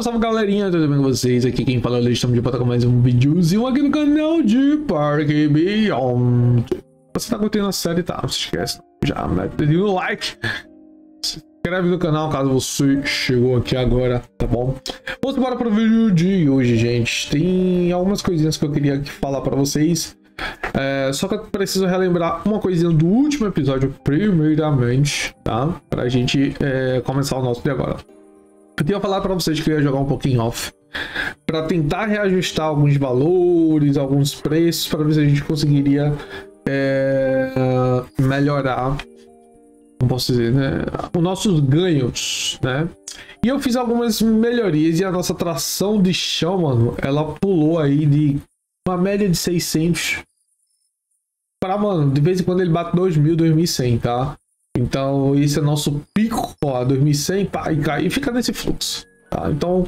Salve, salve galerinha, tudo bem com vocês? Aqui quem fala é o Licht, estamos de volta com mais um videozinho aqui no canal de Parque Beyond. Você tá curtindo a série, tá? Não se esquece, já mete o like, se inscreve no canal caso você chegou aqui agora, tá bom? Vamos embora para o vídeo de hoje, gente. Tem algumas coisinhas que eu queria aqui falar para vocês. Só que eu preciso relembrar uma coisinha do último episódio, primeiramente, tá? Pra gente começar o nosso de agora. Eu tinha falado pra vocês que eu ia jogar um pouquinho off pra tentar reajustar alguns valores, alguns preços, pra ver se a gente conseguiria melhorar, como posso dizer, né? Os nossos ganhos, né? E eu fiz algumas melhorias e a nossa tração de chão, mano, ela pulou aí de uma média de 600 para, mano, de vez em quando ele bate 2000, 2100, tá? Então esse é nosso pico, ó, 2100, pá, e cai e fica nesse fluxo, tá? Então,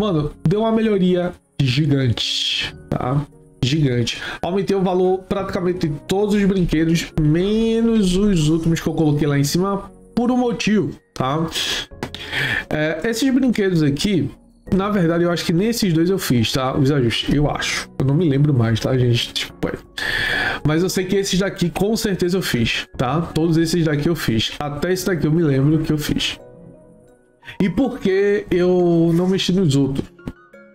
mano, deu uma melhoria gigante, tá? Gigante. Aumentei o valor praticamente de todos os brinquedos, menos os últimos que eu coloquei lá em cima, por um motivo, tá? Esses brinquedos aqui, na verdade, eu acho que nesses dois eu fiz, tá? Os ajustes, eu acho. Eu não me lembro mais, tá, gente? Tipo, mas eu sei que esses daqui, com certeza, eu fiz, tá? Todos esses daqui eu fiz. Até esse daqui eu me lembro que eu fiz. E por que eu não mexi nos outros?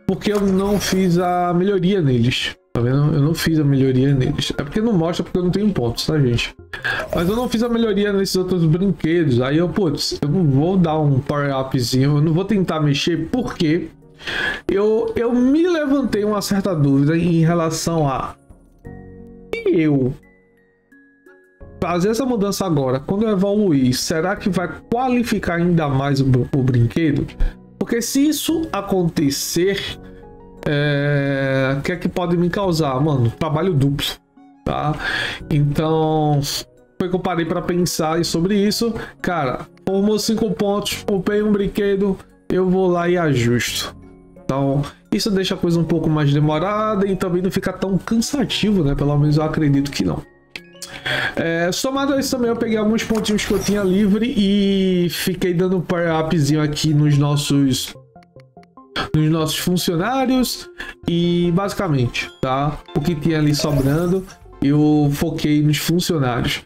Porque eu não fiz a melhoria neles, tá vendo? Eu não fiz a melhoria neles. É porque não mostra, porque eu não tenho pontos, tá, gente? Mas eu não fiz a melhoria nesses outros brinquedos. Aí eu, putz, eu não vou dar um power-upzinho, eu não vou tentar mexer, porque eu me levantei uma certa dúvida em relação a eu fazer essa mudança agora, quando eu evoluir, será que vai qualificar ainda mais o brinquedo? Porque se isso acontecer, o que é que pode me causar, mano? Trabalho duplo, tá? Então foi que eu parei para pensar sobre isso, cara. Formou 5 pontos, comprei um brinquedo, eu vou lá e ajusto. Então isso deixa a coisa um pouco mais demorada e também não fica tão cansativo, né? Pelo menos eu acredito que não. Somado a isso também, eu peguei alguns pontinhos que eu tinha livre e fiquei dando um power-upzinho aqui nos nossos funcionários. E basicamente, tá? O que tinha ali sobrando, eu foquei nos funcionários.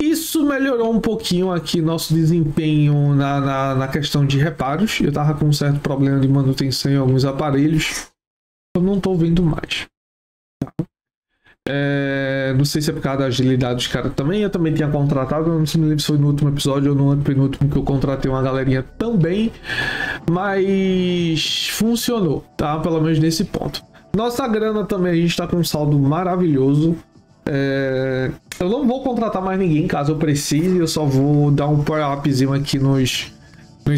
Isso melhorou um pouquinho aqui nosso desempenho na questão de reparos. Eu tava com um certo problema de manutenção em alguns aparelhos. Eu não tô vendo mais. Tá? Não sei se é por causa da agilidade dos caras também. Eu também tinha contratado, eu não sei se foi no último episódio ou no penúltimo que eu contratei uma galerinha também. Mas funcionou, tá? Pelo menos nesse ponto. Nossa grana também, a gente tá com um saldo maravilhoso. Eu não vou contratar mais ninguém caso eu precise, eu só vou dar um power-upzinho aqui nos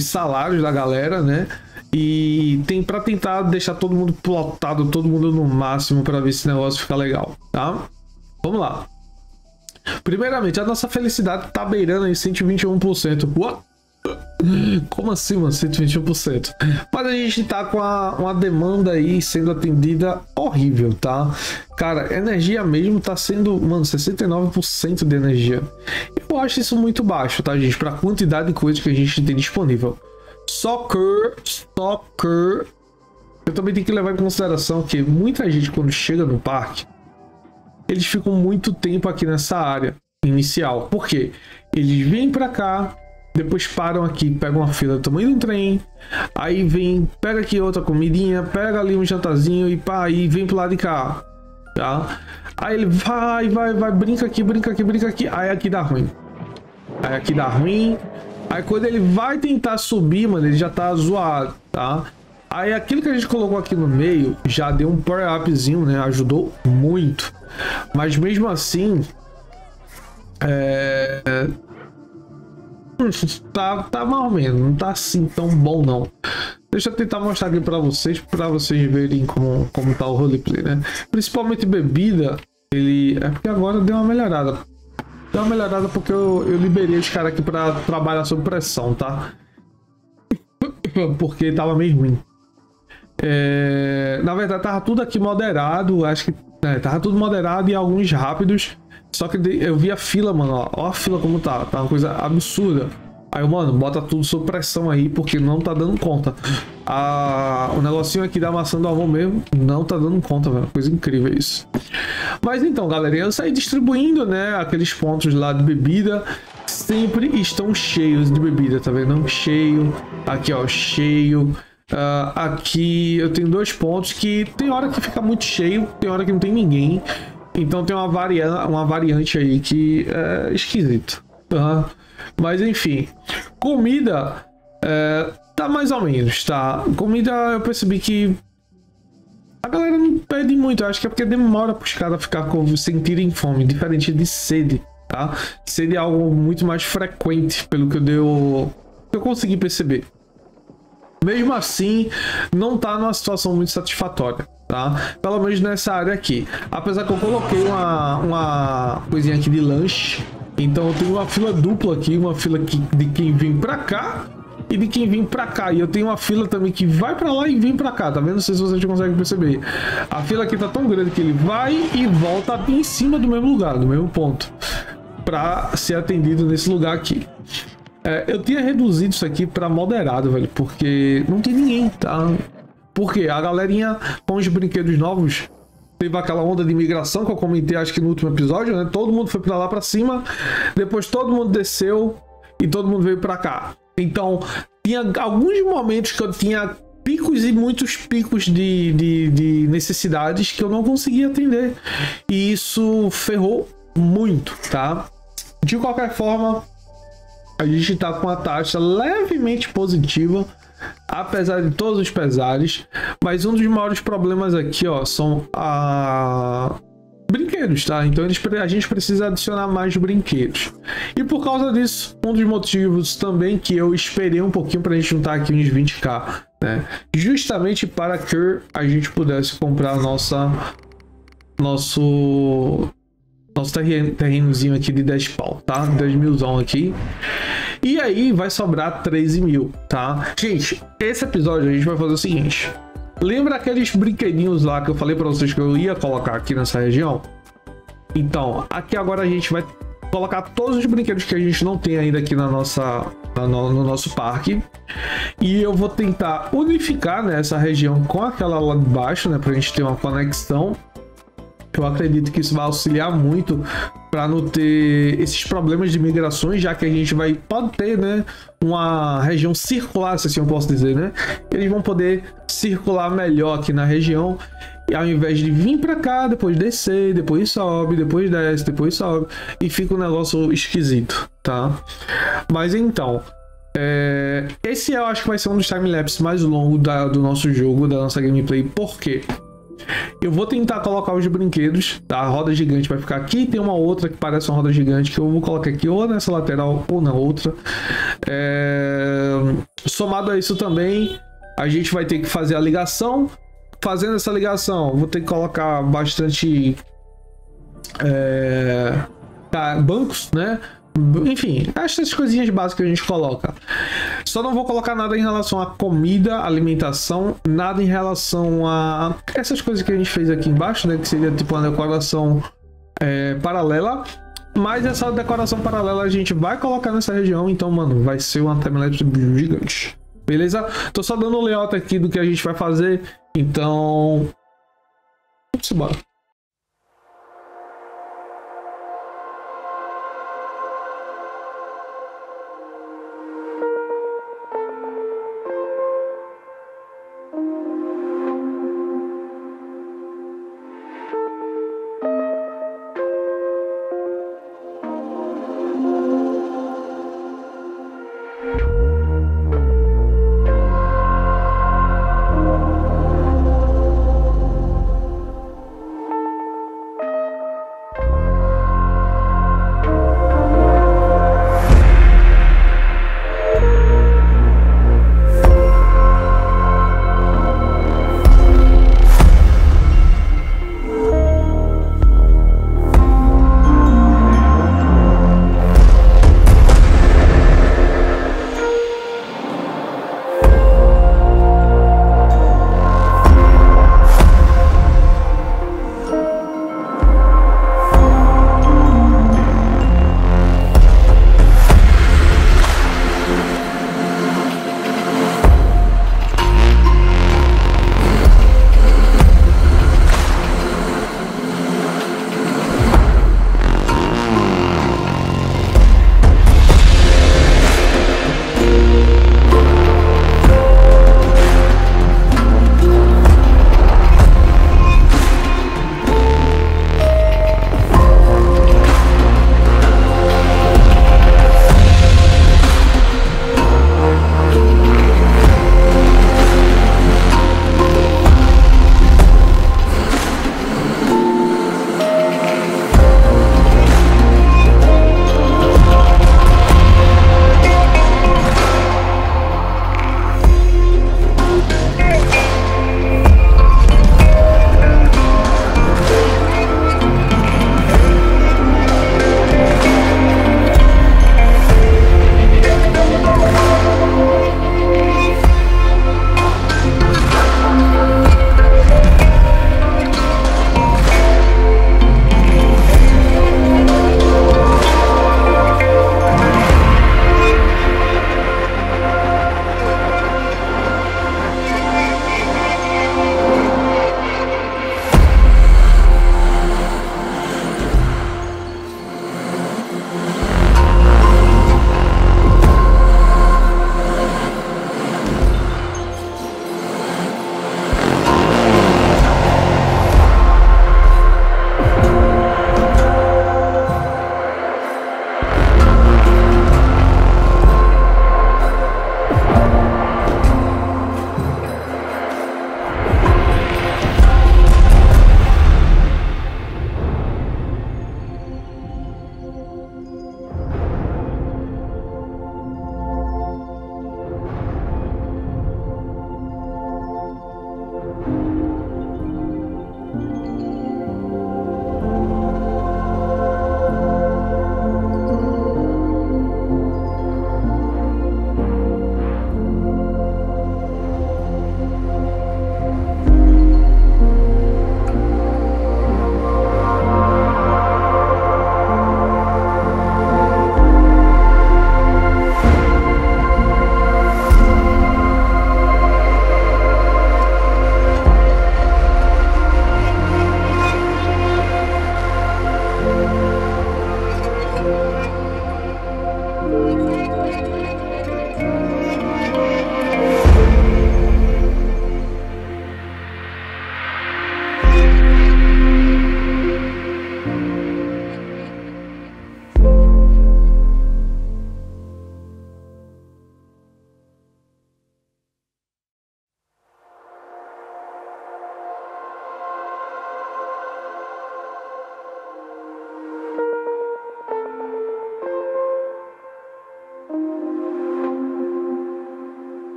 salários da galera, né? E tem pra tentar deixar todo mundo plotado, todo mundo no máximo, pra ver se esse negócio fica legal, tá? Vamos lá. Primeiramente, a nossa felicidade tá beirando aí 121%. What? Como assim, mano? 121%. Mas a gente tá com uma demanda aí sendo atendida horrível, tá? Cara, energia mesmo tá sendo, mano, 69% de energia. Eu acho isso muito baixo, tá, gente? Pra quantidade de coisa que a gente tem disponível. Só que eu também tenho que levar em consideração que muita gente, quando chega no parque, eles ficam muito tempo aqui nessa área inicial. Por quê? Eles vêm pra cá, depois param aqui, pegam uma fila do tamanho de um trem, aí vem, pega aqui outra comidinha, pega ali um jantarzinho e pá, aí vem pro lado de cá, tá? Aí ele vai, brinca aqui, aí aqui dá ruim. Aí quando ele vai tentar subir, mano, ele já tá zoado, tá? Aí aquilo que a gente colocou aqui no meio já deu um power-upzinho, né? Ajudou muito. Mas mesmo assim, tá mais ou menos, não tá assim tão bom não. Deixa eu tentar mostrar aqui pra vocês verem como tá o roleplay, né? Principalmente bebida, ele... É porque agora deu uma melhorada. Deu uma melhorada porque eu liberei os caras aqui pra trabalhar sob pressão, tá? Porque tava meio ruim. Na verdade, tava tudo aqui moderado, acho que... tava tudo moderado e alguns rápidos. Só que eu vi a fila, mano, ó a fila como tá, tá uma coisa absurda. Aí, mano, bota tudo sob pressão aí, porque não tá dando conta. O negocinho aqui da maçã do avô mesmo não tá dando conta, velho. Coisa incrível isso. Mas então, galera, eu saí distribuindo, né? Aqueles pontos lá de bebida sempre estão cheios de bebida, tá vendo? Cheio. Aqui, ó, cheio. Aqui eu tenho dois pontos que tem hora que fica muito cheio, tem hora que não tem ninguém. Então tem uma variante aí que é esquisito. Mas enfim, comida tá mais ou menos, tá? Comida eu percebi que a galera não pede muito. Eu acho que é porque demora para os caras ficar sentirem fome, diferente de sede, tá? Sede é algo muito mais frequente, pelo que eu consegui perceber. Mesmo assim, não tá numa situação muito satisfatória, tá? Pelo menos nessa área aqui. Apesar que eu coloquei uma coisinha aqui de lanche. Então eu tenho uma fila dupla aqui, uma fila aqui de quem vem pra cá e de quem vem pra cá. E eu tenho uma fila também que vai pra lá e vem pra cá, tá vendo? Não sei se vocês conseguem perceber. A fila aqui tá tão grande que ele vai e volta em cima do mesmo lugar, do mesmo ponto, pra ser atendido nesse lugar aqui. Eu tinha reduzido isso aqui para moderado, velho, porque não tem ninguém, tá? Porque a galerinha com os brinquedos novos teve aquela onda de imigração que eu comentei, acho que no último episódio, né? Todo mundo foi para lá para cima, depois todo mundo desceu e todo mundo veio para cá. Então, tinha alguns momentos que eu tinha picos e muitos picos de necessidades que eu não conseguia atender. E isso ferrou muito, tá? De qualquer forma, a gente tá com uma taxa levemente positiva, apesar de todos os pesares. Mas um dos maiores problemas aqui, ó, são brinquedos, tá? Então a gente precisa adicionar mais brinquedos. E por causa disso, um dos motivos também que eu esperei um pouquinho pra gente juntar aqui uns 20k, né? Justamente para que a gente pudesse comprar nosso terrenozinho aqui de 10 pau, tá? 10 milzão aqui. E aí vai sobrar 13 mil, tá? Gente, esse episódio a gente vai fazer o seguinte. Lembra aqueles brinquedinhos lá que eu falei pra vocês que eu ia colocar aqui nessa região? Então, aqui agora a gente vai colocar todos os brinquedos que a gente não tem ainda aqui no nosso parque. E eu vou tentar unificar, né, essa região com aquela lá de baixo, né? Pra gente ter uma conexão. Eu acredito que isso vai auxiliar muito para não ter esses problemas de migrações, já que a gente pode ter, né, uma região circular, se assim eu posso dizer, né? Eles vão poder circular melhor aqui na região, e ao invés de vir para cá, depois descer, depois sobe, depois desce, depois sobe, e fica um negócio esquisito, tá? Mas então, esse eu acho que vai ser um dos time-lapses mais longos do nosso jogo, da nossa gameplay. Por quê? Eu vou tentar colocar os brinquedos, tá? A roda gigante vai ficar aqui. Tem uma outra que parece uma roda gigante que eu vou colocar aqui, ou nessa lateral ou na outra. Somado a isso também, a gente vai ter que fazer a ligação. Fazendo essa ligação, vou ter que colocar bastante bancos, né? Enfim, essas coisinhas básicas a gente coloca. Só não vou colocar nada em relação a comida, alimentação, nada em relação a essas coisas que a gente fez aqui embaixo, né? Que seria tipo uma decoração paralela. Mas essa decoração paralela a gente vai colocar nessa região. Então, mano, vai ser uma timelapse gigante. Beleza? Tô só dando um layout aqui do que a gente vai fazer. Então, vamos embora.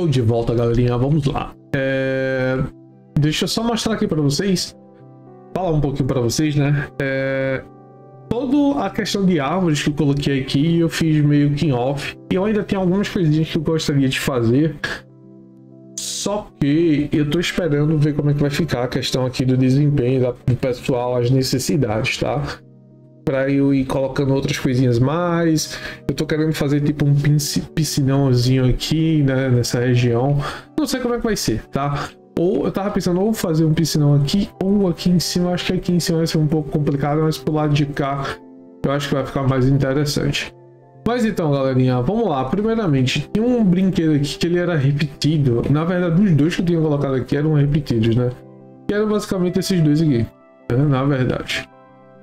Tô de volta, galerinha, vamos lá. Deixa eu só mostrar aqui pra vocês, falar um pouquinho pra vocês, né? Toda a questão de árvores que eu coloquei aqui eu fiz meio que em off, e eu ainda tenho algumas coisinhas que eu gostaria de fazer, só que eu tô esperando ver como é que vai ficar a questão aqui do desempenho do pessoal, as necessidades, tá? Pra eu ir colocando outras coisinhas mais. Eu tô querendo fazer tipo um piscinãozinho aqui, né, nessa região. Não sei como é que vai ser, tá? Ou eu tava pensando ou fazer um piscinão aqui ou aqui em cima. Acho que aqui em cima vai ser um pouco complicado, mas pro lado de cá eu acho que vai ficar mais interessante. Mas então, galerinha, vamos lá. Primeiramente, tem um brinquedo aqui que ele era repetido. Na verdade, os dois que eu tinha colocado aqui eram repetidos, né? Que eram basicamente esses dois aqui, né? Na verdade.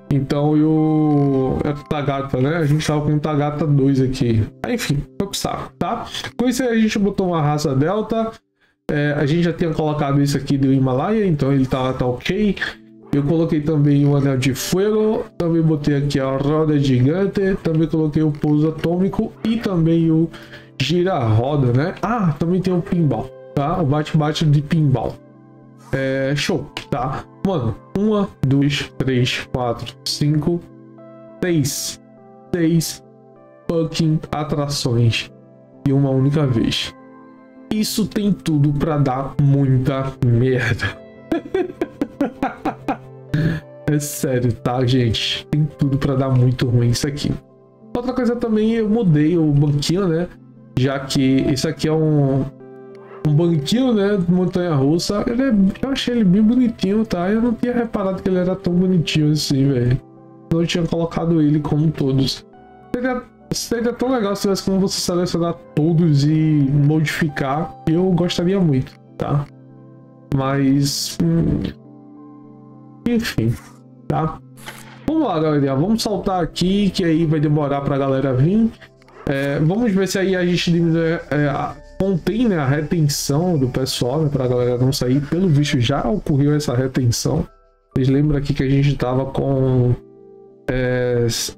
Então eu... é Tagata, né? A gente tava com o Tagata 2 aqui. Aí, enfim, foi pro saco, tá? Com isso aí a gente botou uma raça Delta. A gente já tinha colocado isso aqui do Himalaia, então ele tá ok. Eu coloquei também o Anel de Fuego. Também botei aqui a Roda Gigante. Também coloquei o Pouso Atômico. E também o Gira-Roda, né? Ah, também tem o Pinball, tá? O Bate-Bate de Pinball. Show, tá? Mano, 1, 2, 3, 4, 5, 6. 6 fucking atrações de uma única vez. Isso tem tudo pra dar muita merda. É sério, tá, gente? Tem tudo pra dar muito ruim isso aqui. Outra coisa também, eu mudei o banquinho, né? Já que isso aqui é um banquinho, né, de montanha-russa. Eu achei ele bem bonitinho, tá? Eu não tinha reparado que ele era tão bonitinho assim, velho. Não tinha colocado ele como todos. Seria tão legal se tivesse como você selecionar todos e modificar. Eu gostaria muito, tá? Mas... enfim, tá? Vamos lá, galera. Vamos saltar aqui, que aí vai demorar pra galera vir. Vamos ver se aí a gente diminui... contém, né, a retenção do pessoal, né, pra galera não sair. Pelo visto já ocorreu essa retenção. Vocês lembram aqui que a gente tava com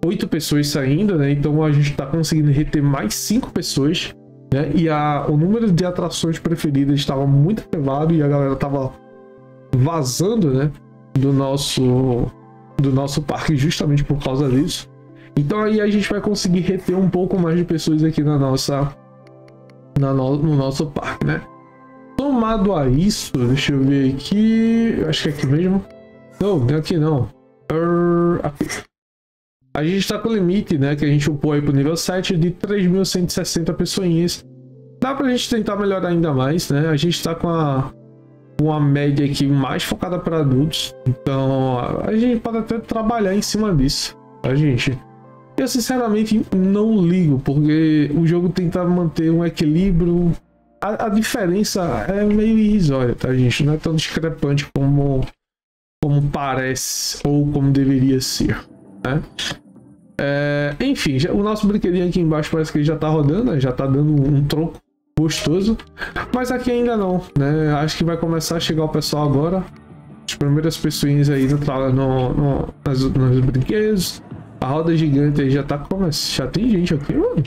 8 pessoas saindo, né? Então a gente tá conseguindo reter mais 5 pessoas, né? E o número de atrações preferidas estava muito elevado e a galera tava vazando, né, do nosso parque justamente por causa disso. Então aí a gente vai conseguir reter um pouco mais de pessoas aqui no nosso parque, né? Somado a isso, deixa eu ver aqui, acho que é aqui mesmo. Não, não é aqui não. Aqui. A gente está com o limite, né, que a gente upou aí pro nível 7 de 3.160 pessoinhas. Dá pra gente tentar melhorar ainda mais, né? A gente tá com uma média aqui mais focada para adultos, então a gente pode até trabalhar em cima disso, tá, gente? Eu sinceramente não ligo, porque o jogo tenta manter um equilíbrio. A diferença é meio irrisória, tá, gente? Não é tão discrepante como parece ou como deveria ser, né? Enfim, o nosso brinquedinho aqui embaixo parece que ele já tá rodando, né? Já tá dando um troco gostoso. Mas aqui ainda não, né? Acho que vai começar a chegar o pessoal agora. As primeiras pessoas aí entraram nos brinquedos. A roda gigante aí já tá começando. Já tem gente aqui, mano.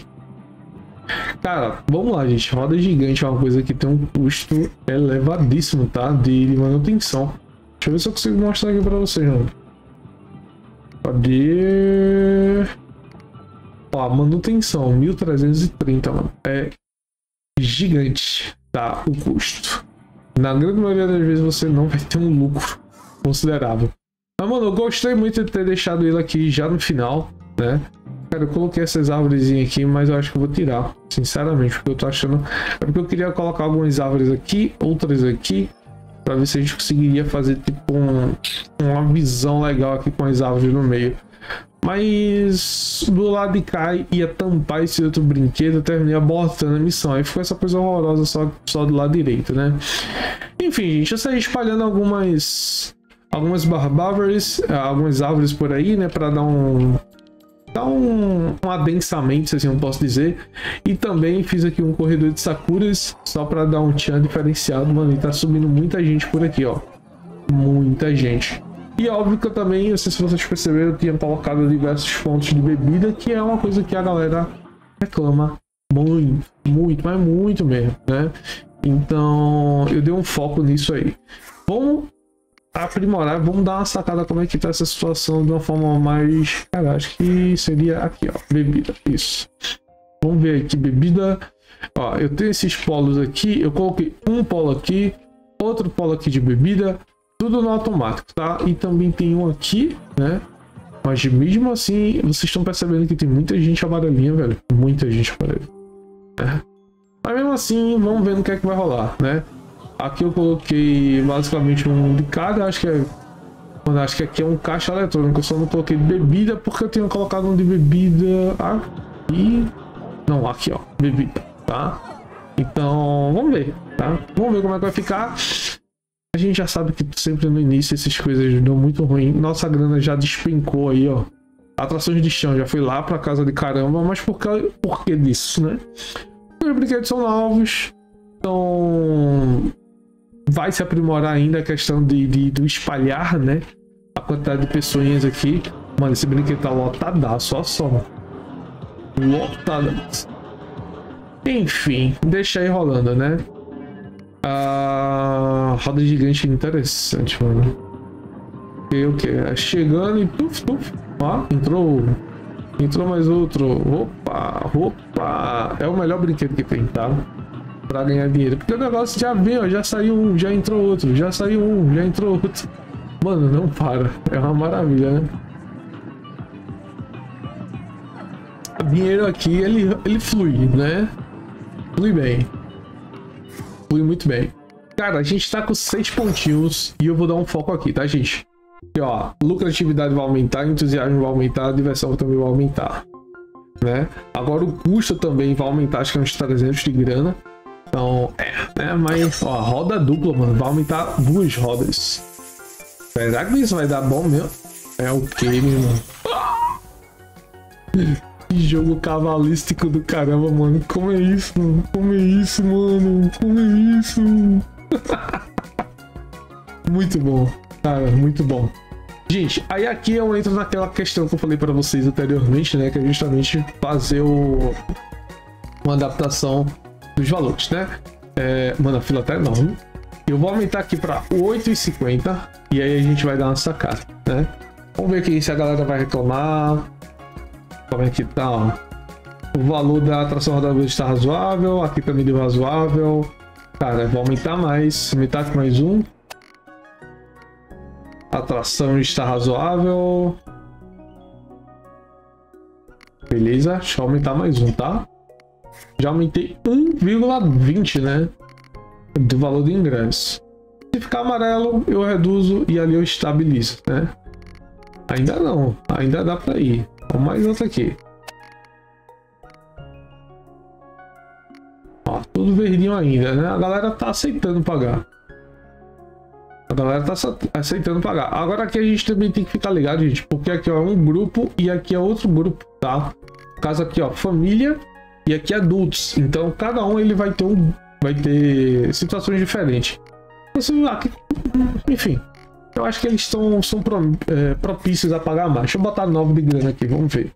Cara, vamos lá, gente. Roda gigante é uma coisa que tem um custo elevadíssimo, tá? De manutenção. Deixa eu ver se eu consigo mostrar aqui pra vocês, mano. Cadê? Ó, manutenção. 1.330, mano. É gigante, tá? O custo. Na grande maioria das vezes você não vai ter um lucro considerável. Mas, mano, eu gostei muito de ter deixado ele aqui já no final, né? Cara, eu coloquei essas árvorezinhas aqui, mas eu acho que eu vou tirar, sinceramente, porque eu tô achando... É porque eu queria colocar algumas árvores aqui, outras aqui, pra ver se a gente conseguiria fazer, tipo, uma visão legal aqui com as árvores no meio. Mas do lado de cá ia tampar esse outro brinquedo, eu terminei abortando a missão. Aí ficou essa coisa horrorosa só do lado direito, né? Enfim, gente, eu saí espalhando algumas barbáries, algumas árvores por aí, né, para dar um adensamento, se assim eu posso dizer. E também fiz aqui um corredor de sakuras, só para dar um tchan diferenciado, mano. E tá subindo muita gente por aqui, ó. Muita gente. E óbvio que eu também, não sei se vocês perceberam, eu tinha colocado diversos pontos de bebida, que é uma coisa que a galera reclama Muito, muito, mas muito mesmo, né? Então, eu dei um foco nisso aí. Vamos aprimorar, vamos dar uma sacada como é que tá essa situação de uma forma mais... Cara, acho que seria aqui, ó, bebida, isso. Vamos ver aqui, bebida. Ó, eu tenho esses polos aqui, eu coloquei um polo aqui, outro polo aqui de bebida, tudo no automático, tá? E também tem um aqui, né? Mas mesmo assim, vocês estão percebendo que tem muita gente amarelinha, velho. Muita gente amarelinha. É. Mas mesmo assim, vamos ver no que é que vai rolar, né? Aqui eu coloquei basicamente um de cada, acho que é... Mano, acho que aqui é um caixa eletrônico, eu só não coloquei bebida porque eu tenho colocado um de bebida aqui. Não, aqui ó, bebida, tá? Então, vamos ver, tá? Vamos ver como é que vai ficar. A gente já sabe que sempre no início essas coisas dão muito ruim. Nossa grana já despencou aí, ó. Atrações de chão, já fui lá pra casa de caramba, mas por que disso, né? Os brinquedos são novos, então vai se aprimorar ainda a questão de espalhar, né? A quantidade de pessoinhas aqui. Mano, esse brinquedo tá lotado, só. Lotado. Enfim, deixa aí rolando, né? Ah, roda gigante interessante, mano. Ok. Chegando e tuf. Ó, entrou. Entrou mais outro. Opa. É o melhor brinquedo que tem, tá? Pra ganhar dinheiro. Porque o negócio já veio, ó. Já saiu um, já entrou outro. Já saiu um, já entrou outro. Mano, não para. É uma maravilha, né? O dinheiro aqui, ele flui, né? Flui bem. Flui muito bem. Cara, a gente tá com 6 pontinhos. E eu vou dar um foco aqui, tá, gente? E, ó, lucratividade vai aumentar, entusiasmo vai aumentar, diversão também vai aumentar, né? Agora o custo também vai aumentar, acho que é uns 300 de grana. Então, né? Mas, ó, roda dupla, mano, vai aumentar 2 rodas. Será que isso vai dar bom mesmo? É o que, meu irmão? Que jogo cavalístico do caramba, mano. Como é isso, mano? Como é isso, mano? Como é isso? Muito bom. Cara, muito bom. Gente, aí aqui eu entro naquela questão que eu falei para vocês anteriormente, né? Que é justamente fazer uma adaptação dos valores, né? É... Mano, a fila tá enorme. Eu vou aumentar aqui para 8,50 e aí a gente vai dar uma sacada, né? Vamos ver aqui se a galera vai reclamar. Como é que tá, ó. O valor da atração rodável está razoável. Aqui também deu razoável. Cara, vou aumentar mais. Aumentar com mais um. Atração está razoável. Beleza, deixa eu aumentar mais um, tá? Já aumentei 1,20, né? Do valor do ingresso. Se ficar amarelo, eu reduzo e ali eu estabilizo, né? Ainda não, ainda dá pra ir. Vamos mais outra aqui. Ó, tudo verdinho ainda, né? A galera tá aceitando pagar. A galera tá aceitando pagar. Agora aqui a gente também tem que ficar ligado, gente. Porque aqui ó, é um grupo e aqui é outro grupo, tá? No caso aqui, ó, família e aqui adultos. Então cada um ele vai ter situações diferentes. Assim, aqui, enfim, eu acho que eles são propícios a pagar mais. Deixa eu botar 9 de grana aqui, vamos ver.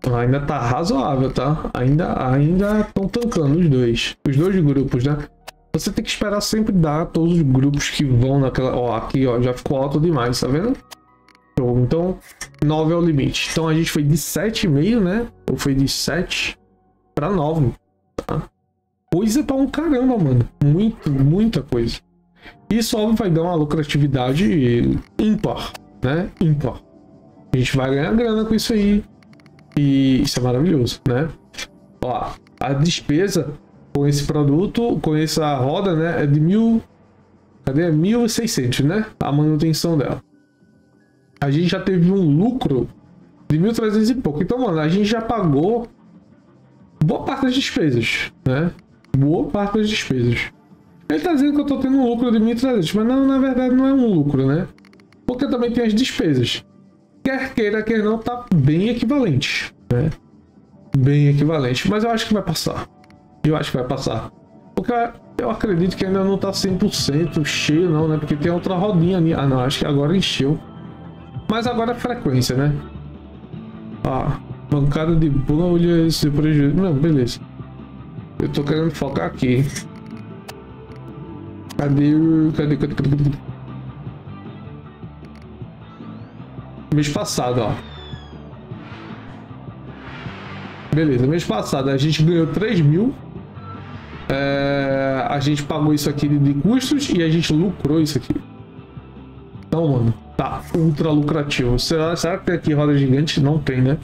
Então, ainda tá razoável, tá? Ainda estão tancando os dois grupos, né? Você tem que esperar sempre dar todos os grupos que vão naquela... Ó, aqui, ó, já ficou alto demais, tá vendo? Então, 9 é o limite. Então, a gente foi de 7,5, né? Ou foi de 7 para 9, tá? Coisa pra um caramba, mano. Muita coisa. Isso, óbvio, vai dar uma lucratividade ímpar, né? Ímpar. A gente vai ganhar grana com isso aí. E isso é maravilhoso, né? Ó, a despesa... Com esse produto, com essa roda, né? É de 1.000... Cadê? 1.600, né? A manutenção dela. A gente já teve um lucro de 1.300 e pouco. Então, mano, a gente já pagou boa parte das despesas, né? Boa parte das despesas. Ele tá dizendo que eu tô tendo um lucro de 1.300, mas não, na verdade não é um lucro, né? Porque também tem as despesas. Quer queira, quer não, tá bem equivalente, né? Bem equivalente. Mas eu acho que vai passar. Eu acho que vai passar. Porque eu acredito que ainda não tá 100% cheio não, né? Porque tem outra rodinha ali. Ah, não. Acho que agora encheu. Mas agora é frequência, né? Ó. Bancada de boa, olha esse prejuízo. Não, beleza. Eu tô querendo focar aqui. Cadê? Mês passado, ó. Beleza, mês passado a gente ganhou 3.000. É, a gente pagou isso aqui de custos e a gente lucrou isso aqui. Então, mano, tá ultra lucrativo. Será que tem aqui roda gigante? Não tem, né?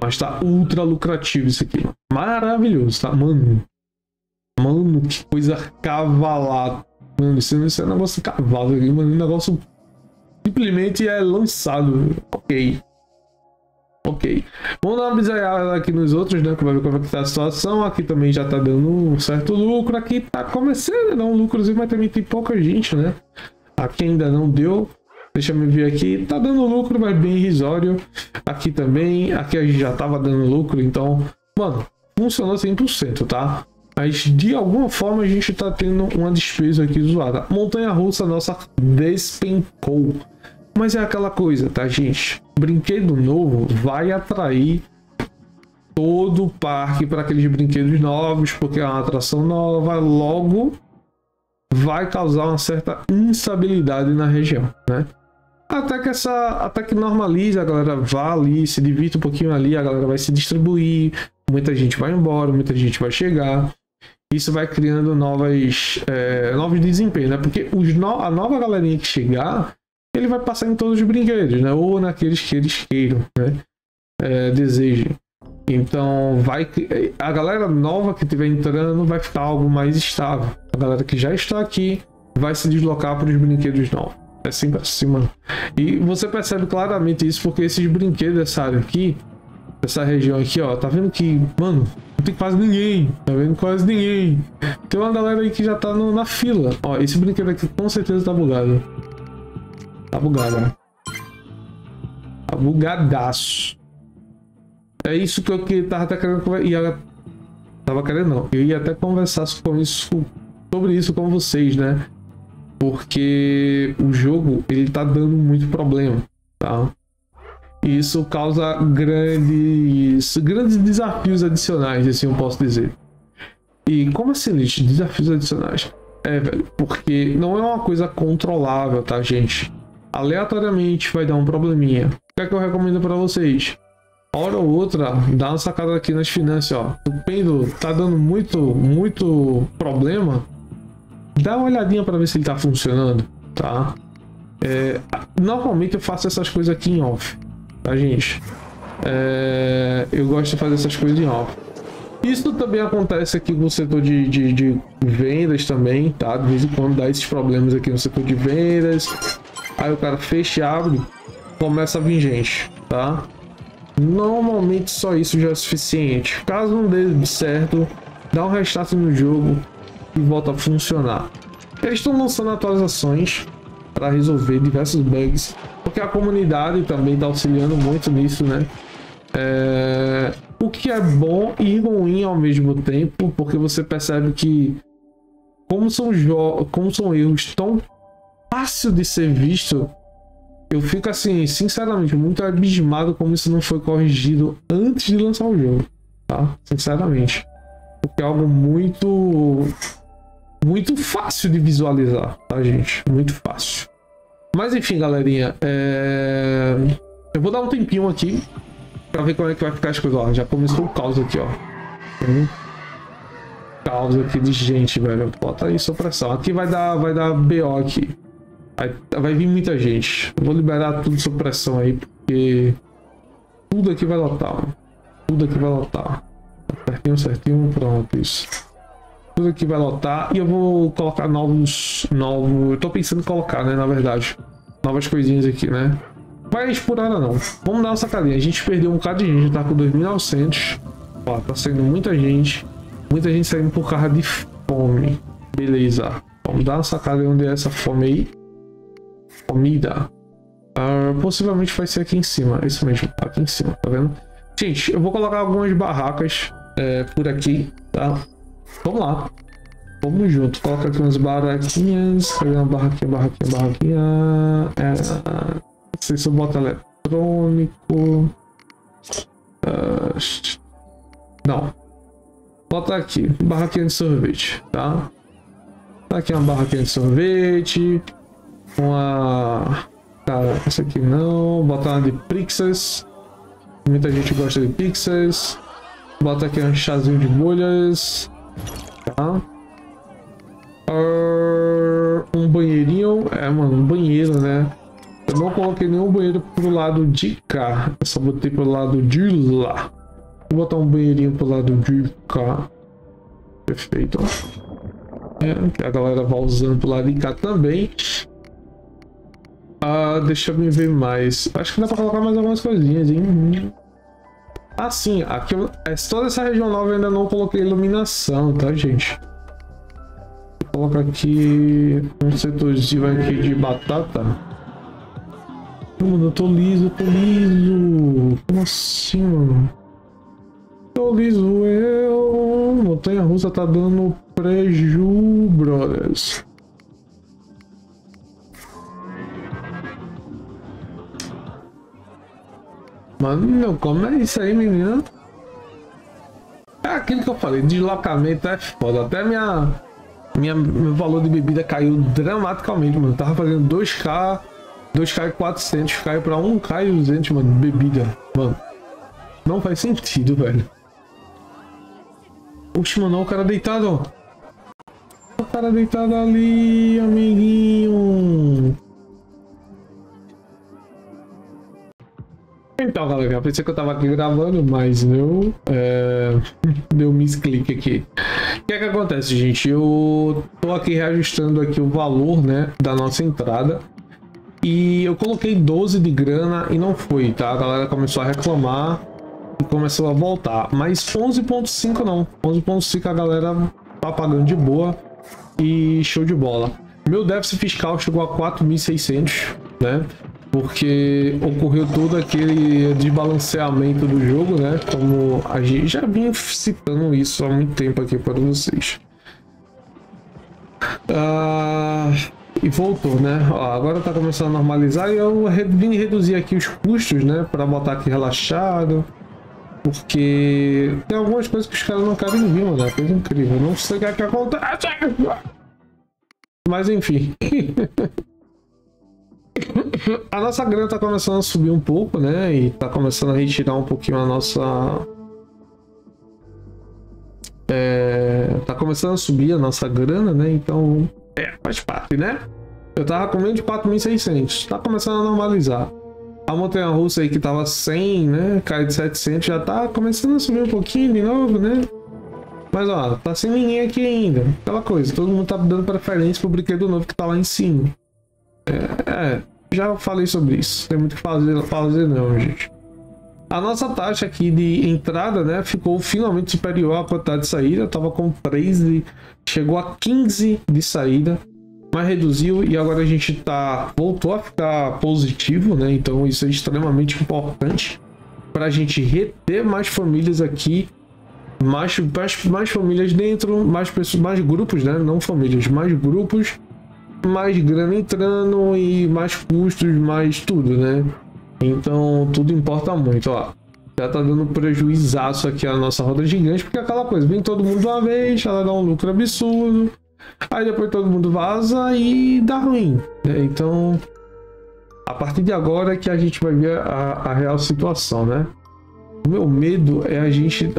Mas tá ultra lucrativo isso aqui. Maravilhoso, tá? Mano. Mano, que coisa cavalada. Mano, isso é um negócio cavalo aqui, mano. Um negócio simplesmente é lançado. Ok. Ok. Vamos dar uma bizarra aqui nos outros, né? Pra ver como é que tá a situação. Aqui também já tá dando um certo lucro. Aqui tá começando a dar um lucrozinho, mas também tem pouca gente, né? Aqui ainda não deu. Deixa eu ver aqui. Tá dando lucro, mas bem irrisório. Aqui também. Aqui a gente já tava dando lucro, então... Mano, funcionou 100%, tá? Mas de alguma forma a gente tá tendo uma despesa aqui zoada. Montanha-russa nossa despencou. Mas é aquela coisa, tá, gente? Brinquedo novo vai atrair todo o parque para aqueles brinquedos novos, porque é uma atração nova, logo vai causar uma certa instabilidade na região, né? Até que normaliza, a galera vá ali, se divirta um pouquinho ali, a galera vai se distribuir, muita gente vai embora, muita gente vai chegar. Isso vai criando novos desempenhos, né? Porque a nova galerinha que chegar, ele vai passar em todos os brinquedos, né? Ou naqueles que eles queiram, né? Desejem. Então, a galera nova que estiver entrando vai ficar algo mais estável. A galera que já está aqui vai se deslocar para os brinquedos novos. É sempre assim, mano. E você percebe claramente isso porque esses brinquedos dessa área aqui, dessa região aqui, ó, tá vendo que, mano, não tem quase ninguém, tá vendo? Quase ninguém. Tem uma galera aí que já tá na fila. Ó, esse brinquedo aqui com certeza tá bugado. Tá bugado, né? Tá bugadaço. É isso que eu tava até querendo conversar. E ela tava querendo, não. Eu ia até conversar sobre isso com vocês, né? Porque o jogo, ele tá dando muito problema, tá? E isso causa grandes desafios adicionais, assim eu posso dizer. E como assim, Licht? Desafios adicionais? É, velho, porque não é uma coisa controlável, tá, gente? Aleatoriamente vai dar um probleminha. O que é que eu recomendo pra vocês? Hora ou outra, dá uma sacada aqui nas finanças, ó. O pêndulo tá dando muito problema. Dá uma olhadinha para ver se ele tá funcionando, tá? Normalmente eu faço essas coisas aqui em off, tá, gente? Eu gosto de fazer essas coisas em off. Isso também acontece aqui no setor de vendas também, tá? De vez em quando dá esses problemas aqui no setor de vendas. Aí o cara fecha e abre, começa a vir gente, tá? Normalmente só isso já é suficiente. Caso não dê certo, dá um restart no jogo e volta a funcionar. Eles estão lançando atualizações para resolver diversos bugs, porque a comunidade também está auxiliando muito nisso, né? O que é bom e ruim ao mesmo tempo, porque você percebe que como são erros tão fácil de ser visto, eu fico assim, sinceramente, muito abismado como isso não foi corrigido antes de lançar o jogo, tá? Sinceramente, porque é algo muito fácil de visualizar, tá, gente? Muito fácil. Mas enfim, galerinha, eu vou dar um tempinho aqui pra ver como é que vai ficar as coisas. Ó, já começou o caos aqui, ó. Caos aqui de gente, velho. Bota aí sua pressão. Aqui vai dar BO aqui. Vai vir muita gente. Eu vou liberar tudo sob pressão aí, porque tudo aqui vai lotar, mano. Tudo aqui vai lotar. Certinho, pronto, isso. Tudo aqui vai lotar e eu vou colocar novos... Eu tô pensando em colocar, né, na verdade, novas coisinhas aqui, né? Mas por hora não. Vamos dar uma sacadinha. A gente perdeu um bocado de gente, tá com 2.900. Ó, tá saindo muita gente. Muita gente saindo por causa de fome. Beleza. Vamos dar uma sacada onde é essa fome aí. Comida. Possivelmente vai ser aqui em cima. Isso mesmo, aqui em cima, tá vendo? Gente, eu vou colocar algumas barracas por aqui, tá? Vamos lá. Vamos junto. Coloca aqui umas barraquinhas. Pegar uma barraquinha. Não sei se eu boto eletrônico. Não. Bota aqui, barraquinha de sorvete, tá? Aqui uma barraquinha de sorvete. Uma... Cara, essa aqui não. Bota uma de pizzas. Muita gente gosta de pizzas. Bota aqui um chazinho de bolhas. Tá? Um banheirinho. É, mano, um banheiro, né? Eu não coloquei nenhum banheiro pro lado de cá. Eu só botei pro lado de lá. Vou botar um banheirinho pro lado de cá. Perfeito. É, que a galera vai usando pro lado de cá também. Ah, deixa eu ver mais. Acho que dá pra colocar mais algumas coisinhas, hein? Ah, sim. Aqui, toda essa região nova eu ainda não coloquei iluminação, tá, gente? Vou colocar aqui um setorzinho aqui de batata. Mano, eu tô liso, Como assim, mano? Tô liso, eu... Montanha russa tá dando preju, brothers. Mano, como é isso aí, menina? É aquilo que eu falei, deslocamento é foda. Até meu valor de bebida caiu dramaticamente, mano. Eu tava fazendo 2K, 2K e 400, caiu pra 1K e 200, mano, bebida. Mano, não faz sentido, velho. Último não, o cara deitado. O cara deitado ali, amiguinho. Então, galera, eu pensei que eu tava aqui gravando, mas eu... deu um misclick aqui. O que é que acontece, gente? Eu tô aqui reajustando aqui o valor, né, da nossa entrada. E eu coloquei 12 de grana e não foi, tá? A galera começou a reclamar e começou a voltar. Mas 11.5 não. 11.5 a galera tá pagando de boa e show de bola. Meu déficit fiscal chegou a 4.600, né? Porque ocorreu todo aquele desbalanceamento do jogo, né? Como a gente já vinha citando isso há muito tempo aqui para vocês. E voltou, né? Ó, agora tá começando a normalizar e eu vim reduzir aqui os custos, né? Para botar aqui relaxado. Porque tem algumas coisas que os caras não querem vir, mano. É coisa incrível. Não sei o que acontece. Mas enfim. A nossa grana tá começando a subir um pouco, né? E tá começando a retirar um pouquinho a nossa... Tá começando a subir a nossa grana, né? Então, faz parte, né? Eu tava com menos de 4.600. Tá começando a normalizar. A montanha-russa aí que tava 100, né? Caiu de 700, já tá começando a subir um pouquinho de novo, né? Mas, ó, tá sem ninguém aqui ainda. Aquela coisa, todo mundo tá dando preferência pro brinquedo novo que tá lá em cima. Já falei sobre isso. Tem muito o que fazer não, gente. A nossa taxa aqui de entrada, né, ficou finalmente superior à quantidade de saída. Eu tava com 13, chegou a 15 de saída, mas reduziu e agora a gente voltou a ficar positivo, né? Então isso é extremamente importante para a gente reter mais famílias aqui, mais famílias dentro, mais pessoas, mais grupos, né? Não famílias, mais grupos. Mais grana entrando e mais custos, mais tudo, né? Então tudo importa muito. Ó, já tá dando prejuízo aqui a nossa roda gigante, porque é aquela coisa, vem todo mundo de uma vez, ela dá um lucro absurdo, aí depois todo mundo vaza e dá ruim, né? Então a partir de agora é que a gente vai ver a real situação, né? O meu medo é a gente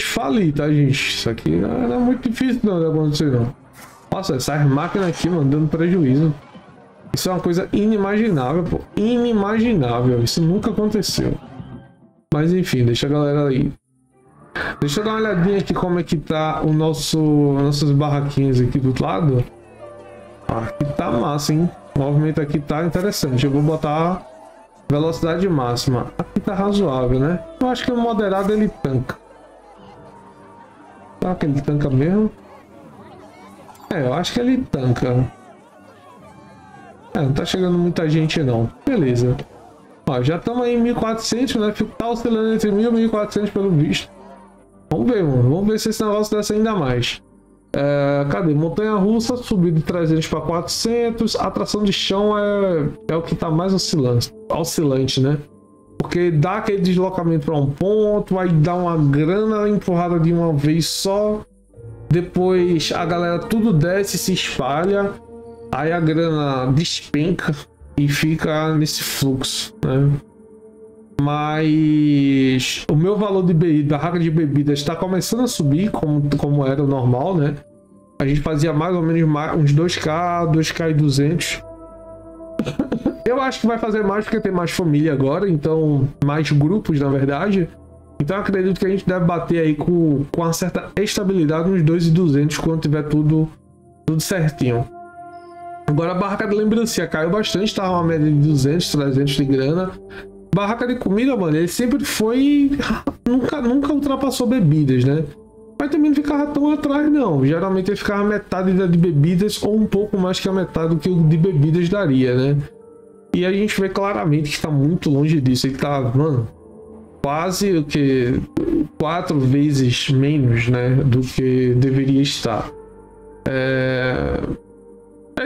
falir, tá, gente? Isso aqui não é muito difícil não de acontecer, não. Nossa, essas máquinas aqui, mano, dando prejuízo. Isso é uma coisa inimaginável, pô. Inimaginável. Isso nunca aconteceu. Mas, enfim, deixa a galera aí. Deixa eu dar uma olhadinha aqui como é que tá o nossas barraquinhas aqui do outro lado. Aqui tá massa, hein? O movimento aqui tá interessante. Eu vou botar velocidade máxima. Aqui tá razoável, né? Eu acho que o moderado ele tanca. Será que ele tanca mesmo? Eu acho que ele tanca. Não tá chegando muita gente não. Beleza. Ó, já estamos aí em 1.400, né? Tá oscilando entre 1.000 e 1.400 pelo visto. Vamos ver, mano. Vamos ver se esse negócio desce ainda mais. Cadê? Montanha-russa subiu de 300 para 400. A tração de chão é o que tá mais oscilante, né? Porque dá aquele deslocamento para um ponto, aí dá uma grana empurrada de uma vez só. Depois a galera tudo desce, se espalha. Aí a grana despenca e fica nesse fluxo, né? Mas o meu valor de bebida, a regra de bebidas está começando a subir, como era o normal, né? A gente fazia mais ou menos uns 2k, 2k e 200. Eu acho que vai fazer mais porque tem mais família agora, então mais grupos na verdade. Então eu acredito que a gente deve bater aí com uma certa estabilidade nos 2.200 quando tiver tudo certinho. Agora a barraca de lembrancinha caiu bastante, tá? Uma média de 200, 300 de grana. Barraca de comida, mano, ele sempre foi... Nunca ultrapassou bebidas, né? Mas também não ficava tão atrás, não. Geralmente ele ficava metade da de bebidas ou um pouco mais que a metade do que o de bebidas daria, né? E a gente vê claramente que tá muito longe disso. Ele tá, mano, quase o que 4 vezes menos, né, do que deveria estar. É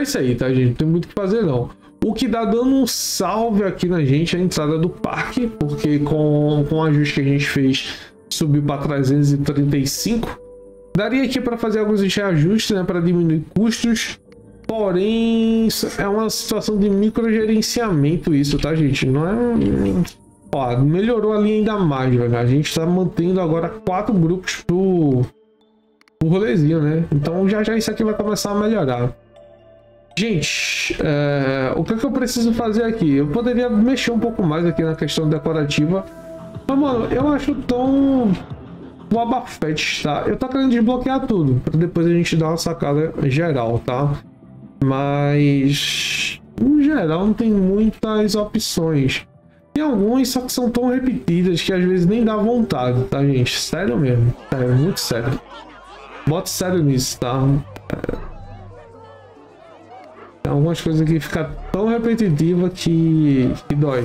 isso aí, tá, gente? Não tem muito o que fazer, não. O que dá dando um salve aqui na gente é a entrada do parque, porque com o ajuste que a gente fez, subiu para 335. Daria aqui para fazer alguns reajustes, né, para diminuir custos. Porém, é uma situação de microgerenciamento isso, tá, gente? Não é... Ó, melhorou ali ainda mais, velho. A gente tá mantendo agora 4 grupos pro rolezinho, né? Então já já isso aqui vai começar a melhorar. Gente, o que eu preciso fazer aqui? Eu poderia mexer um pouco mais aqui na questão decorativa. Mas, mano, eu acho tão... um abafete, tá? Eu tô querendo desbloquear tudo, pra depois a gente dar uma sacada geral, tá? Mas... no geral não tem muitas opções. Tem alguns, só que são tão repetidas que às vezes nem dá vontade, tá, gente? Sério mesmo. É, muito sério. Bota sério nisso, tá? Tem algumas coisas que ficam tão repetitivas que dói.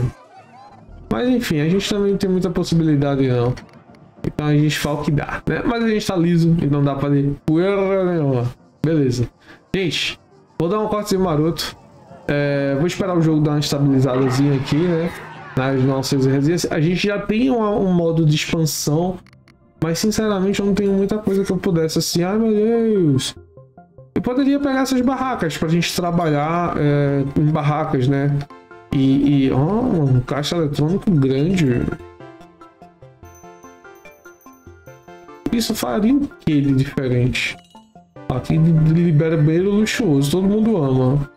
Mas enfim, a gente também não tem muita possibilidade, não. Então a gente fala o que dá, né? Mas a gente tá liso e não dá pra fazer poeira nenhuma. Beleza. Gente, vou dar um cortezinho maroto. Vou esperar o jogo dar uma estabilizadazinha aqui, né? Nas nossas resenhas. A gente já tem um modo de expansão, mas sinceramente eu não tenho muita coisa que eu pudesse assim. Ai meu Deus! Eu poderia pegar essas barracas pra gente trabalhar em barracas, né? E um caixa eletrônico grande. Isso faria o que de diferente? Aqui libera banheiro luxuoso, todo mundo ama.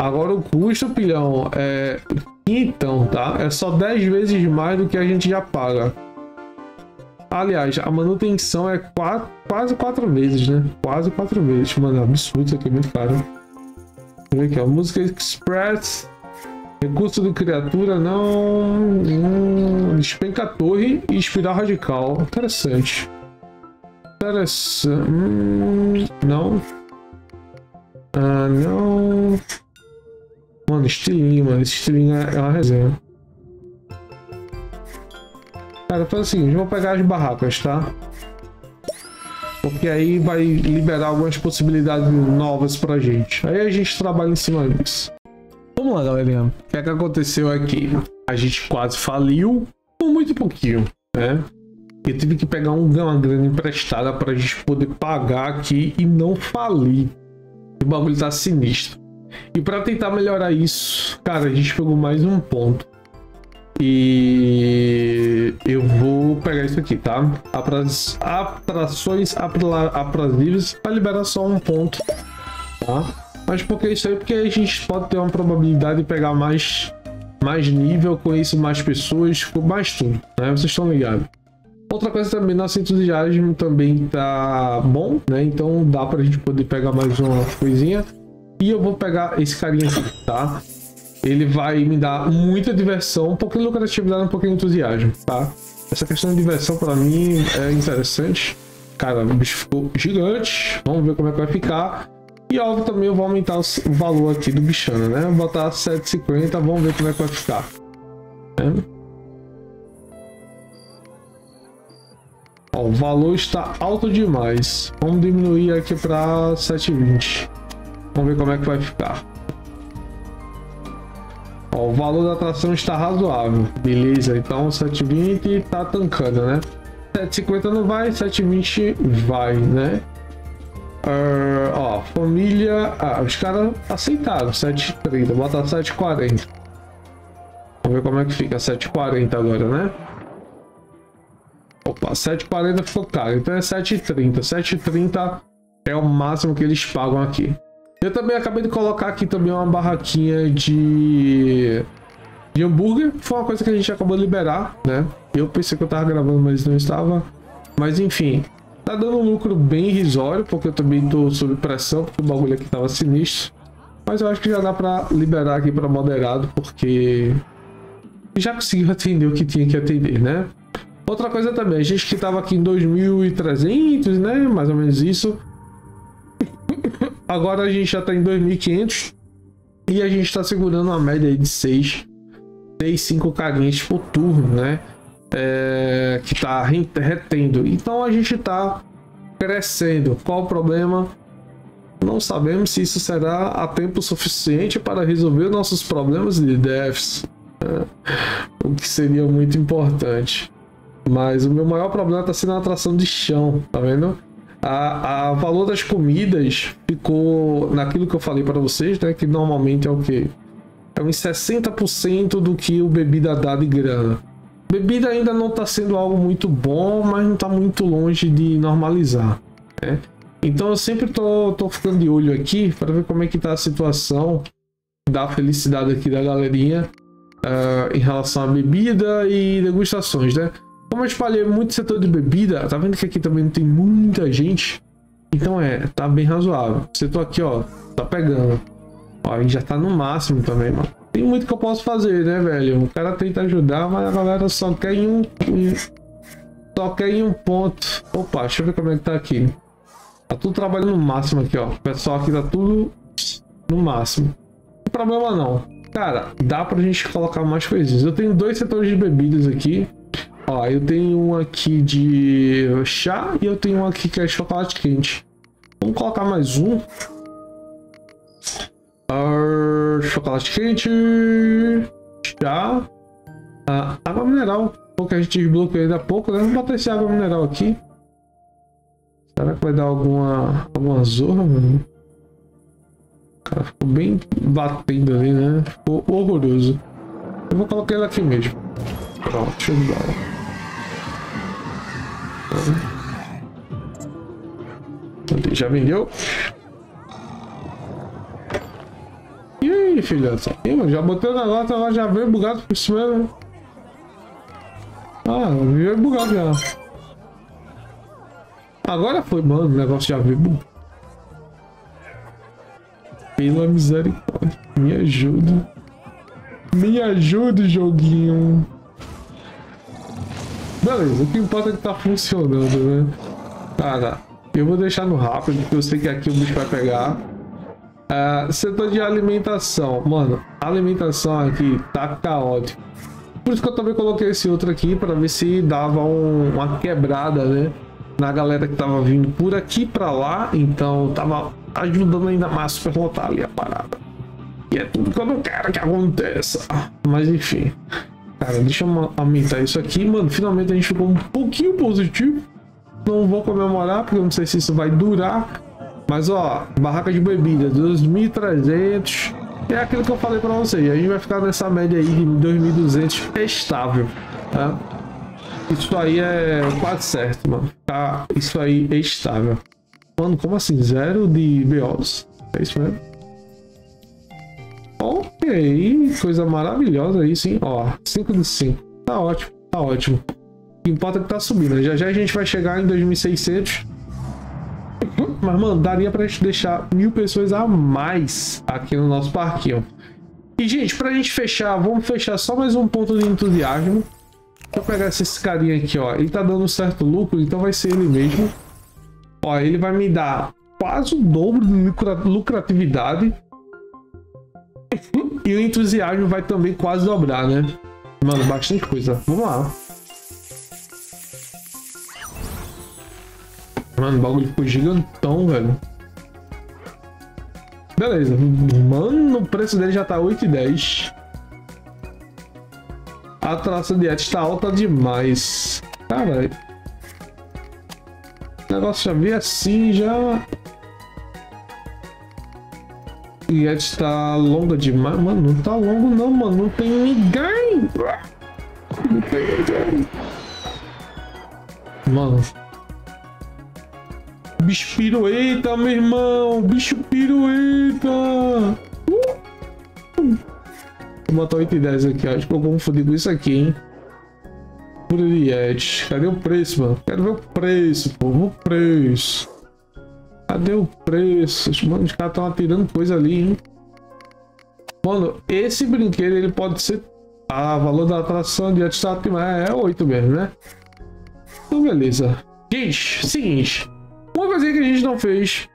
Agora o custo, pilhão, é... então, tá? É só 10 vezes mais do que a gente já paga. Aliás, a manutenção é quase 4 vezes, né? Quase 4 vezes. Mano, é absurdo isso aqui, é muito caro. Deixa eu ver aqui, ó. Música Express. Recurso do criatura, não... Despenca a torre e espiral radical. Interessante. Interessante. Não. Ah, não... Mano, estilinho, mano. Esse estilinho é uma resenha. Cara, faz o seguinte, vou pegar as barracas, tá? Porque aí vai liberar algumas possibilidades novas pra gente. Aí a gente trabalha em cima disso. Vamos lá, galerinha. O que é que aconteceu aqui? A gente quase faliu, por muito pouquinho, né? Eu tive que pegar uma grana emprestada pra gente poder pagar aqui e não falir. O bagulho tá sinistro. E para tentar melhorar isso, cara, a gente pegou mais um ponto. E eu vou pegar isso aqui, tá? Atrações aprazíveis para liberar só um ponto, tá? Mas por que isso aí? Porque a gente pode ter uma probabilidade de pegar mais nível, conhecer mais pessoas, com mais tudo, né? Vocês estão ligados. Outra coisa também, nosso entusiasmo também tá bom, né? Então dá pra gente poder pegar mais uma coisinha. E eu vou pegar esse carinha aqui, tá? Ele vai me dar muita diversão, um pouquinho de lucratividade, um pouquinho de entusiasmo, tá? Essa questão de diversão pra mim é interessante. Cara, o bicho ficou gigante. Vamos ver como é que vai ficar. E óbvio também eu vou aumentar o valor aqui do bichano, né? Vou botar 7,50, vamos ver como é que vai ficar. Né? Ó, o valor está alto demais. Vamos diminuir aqui pra 7,20. Vamos ver como é que vai ficar. Ó, o valor da atração está razoável. Beleza, então 7,20 tá tancando, né? 7,50 não vai, 7,20 vai, né? Ó, família... Ah, os caras aceitaram, 7,30. Bota 7,40. Vamos ver como é que fica 7,40 agora, né? Opa, 7,40 ficou caro. Então é 7,30. 7,30 é o máximo que eles pagam aqui. Eu também acabei de colocar aqui também uma barraquinha de hambúrguer. Foi uma coisa que a gente acabou de liberar, né? Eu pensei que eu tava gravando, mas não estava. Mas enfim, tá dando um lucro bem irrisório, porque eu também tô sob pressão, porque o bagulho aqui tava sinistro. Mas eu acho que já dá pra liberar aqui pra moderado, porque já conseguiu atender o que tinha que atender, né? Outra coisa também, a gente que tava aqui em 2.300, né? Mais ou menos isso. Agora a gente já tá em 2.500 e a gente tá segurando uma média aí de 6,5 carinhas por turno, né? É, que tá retendo. Então a gente tá crescendo. Qual o problema? Não sabemos se isso será a tempo suficiente para resolver nossos problemas de déficit, né? O que seria muito importante. Mas o meu maior problema está sendo a atração de chão, tá vendo? O valor das comidas ficou naquilo que eu falei para vocês, né? Que normalmente é o quê? É uns 60% do que o bebida dá de grana. Bebida ainda não está sendo algo muito bom, mas não está muito longe de normalizar, né? Então eu sempre tô ficando de olho aqui para ver como é que está a situação da felicidade aqui da galerinha em relação à bebida e degustações, né? Como eu espalhei muito setor de bebida, tá vendo que aqui também não tem muita gente? Então tá bem razoável. Setor aqui, ó, tá pegando. Ó, a gente já tá no máximo também, mano. Tem muito que eu posso fazer, né, velho? O cara tenta ajudar, mas a galera só quer em um ponto. Opa, deixa eu ver como é que tá aqui. Tá tudo trabalhando no máximo aqui, ó. O pessoal aqui tá tudo no máximo. Não tem problema não. Cara, dá pra gente colocar mais coisinhas. Eu tenho dois setores de bebidas aqui. Ó, eu tenho um aqui de chá e eu tenho um aqui que é chocolate quente. Vamos colocar mais um. Chocolate quente, chá, água mineral. Porque a gente desbloqueou ainda há pouco, né? Vamos botar esse água mineral aqui. Será que vai dar alguma zorra, mano? Cara, ficou bem batendo ali, né? Ficou horroroso. Eu vou colocar ele aqui mesmo. Pronto, deixa eu dar. Já vendeu? E aí, filhosa? Já botei o negócio, ela já veio bugado por isso mesmo. Ah, veio bugado já. Agora foi, mano, o negócio já veio bugado. Pela misericórdia, me ajuda. Me ajuda, joguinho. Beleza, o que importa é que tá funcionando, né? Cara, eu vou deixar no rápido, porque eu sei que aqui o bicho vai pegar. Setor de alimentação. Mano, a alimentação aqui tá caótico. Por isso que eu também coloquei esse outro aqui, pra ver se dava uma quebrada, né? Na galera que tava vindo por aqui pra lá. Então, tava ajudando ainda mais pra lotar ali a parada. E é tudo que eu não quero que aconteça. Mas, enfim... Cara, deixa eu aumentar isso aqui, mano. Finalmente a gente ficou um pouquinho positivo. Não vou comemorar, porque eu não sei se isso vai durar. Mas, ó, barraca de bebida, 2.300. É aquilo que eu falei pra vocês. A gente vai ficar nessa média aí de 2.200 estável, tá? Isso aí é quase certo, mano. Tá, isso aí é estável. Mano, como assim? Zero de BOs? É isso mesmo? Ok, coisa maravilhosa aí, sim. Ó, 5 de 5. Tá ótimo, tá ótimo. O que importa é que tá subindo. Já já a gente vai chegar em 2.600. Mas, mano, daria pra gente deixar 1.000 pessoas a mais aqui no nosso parquinho. E, gente, pra gente fechar, vamos fechar só mais um ponto de entusiasmo. Vou pegar esse carinha aqui, ó. Ele tá dando um certo lucro, então vai ser ele mesmo. Ó, ele vai me dar quase o dobro de lucratividade. E o entusiasmo vai também quase dobrar, né? Mano, bastante coisa. Vamos lá. Mano, o bagulho ficou gigantão, velho. Beleza. Mano, o preço dele já tá 8,10. A taxa de dieta está alta demais. Caralho. O negócio já veio assim, já... E a dieta está longa demais. Mano, não tá longo não, mano. Não tem ninguém. Não tem ninguém. Mano. Bicho pirueta, meu irmão. Bicho pirueta. Vou botar 8 e 10 aqui, acho que eu vou confundir com isso aqui, hein? Puriete. Cadê o preço, mano? Quero ver o preço, povo. O preço. Cadê o preço? Mano, os caras estão atirando coisa ali, hein? Mano, esse brinquedo, ele pode ser... Ah, valor da atração de atestado é 8 mesmo, né? Então, beleza. Gente, seguinte. Uma coisa que a gente não fez,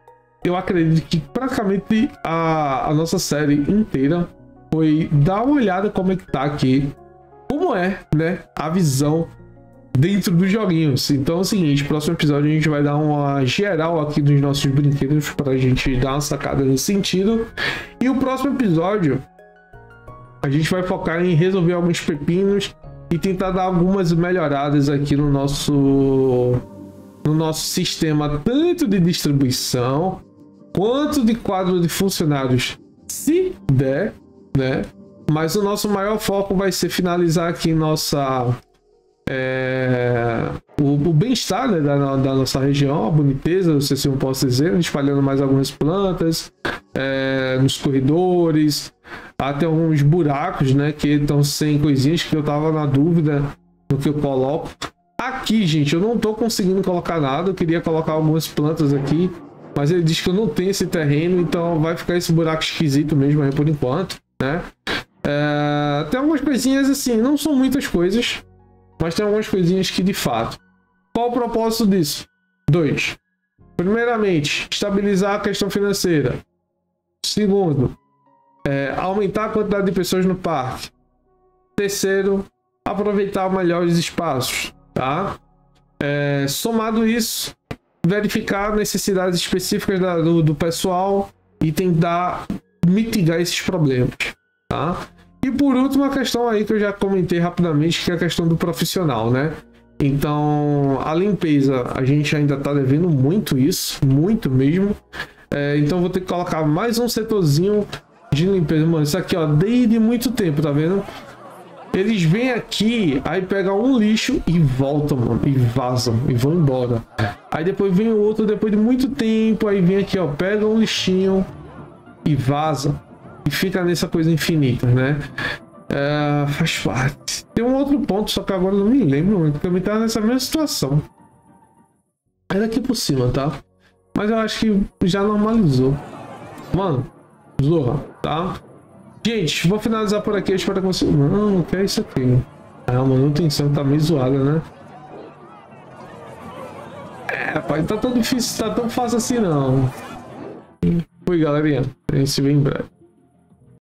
eu acredito que praticamente a nossa série inteira... Foi dar uma olhada como é que tá aqui, como é, né, a visão dentro dos joguinhos. Então é o seguinte, próximo episódio a gente vai dar uma geral aqui dos nossos brinquedos pra gente dar uma sacada nesse sentido. E o próximo episódio a gente vai focar em resolver alguns pepinos e tentar dar algumas melhoradas aqui no nosso sistema, tanto de distribuição quanto de quadro de funcionários, se der, né? Mas o nosso maior foco vai ser finalizar aqui nossa o bem-estar, né, da nossa região, a boniteza, não sei se eu posso dizer, espalhando mais algumas plantas nos corredores, até alguns buracos, né, que estão sem coisinhas que eu tava na dúvida no que eu coloco aqui. Gente, eu não tô conseguindo colocar nada, eu queria colocar algumas plantas aqui, mas ele diz que eu não tenho esse terreno, então vai ficar esse buraco esquisito mesmo aí por enquanto, né? Tem algumas coisinhas assim, não são muitas coisas, mas tem algumas coisinhas que de fato... Qual o propósito disso? Dois. Primeiramente, estabilizar a questão financeira. Segundo, aumentar a quantidade de pessoas no parque. Terceiro, aproveitar melhores espaços, tá? Somado isso, verificar necessidades específicas do pessoal e tentar mitigar esses problemas, tá? E por último, a questão aí que eu já comentei rapidamente, que é a questão do profissional, né? Então, a limpeza, a gente ainda tá devendo muito isso, muito mesmo. Então vou ter que colocar mais um setorzinho de limpeza. Mano, isso aqui, ó, desde muito tempo, tá vendo? Eles vêm aqui, aí pegam um lixo e voltam, mano, e vazam, e vão embora. Aí depois vem outro, depois de muito tempo, aí vem aqui, ó, pega um lixinho e vaza, e fica nessa coisa infinita, né? Faz parte. Tem um outro ponto, só que agora não me lembro muito, porque eu tava nessa mesma situação. Era aqui por cima, tá? Mas eu acho que já normalizou. Mano, zorra, tá? Gente, vou finalizar por aqui, eu espero que vocês... Não, o que é isso aqui? Ah, a manutenção tá meio zoada, né? Rapaz, tá tão difícil, tá tão fácil assim, não. Fui, galerinha. A gente se vê em breve.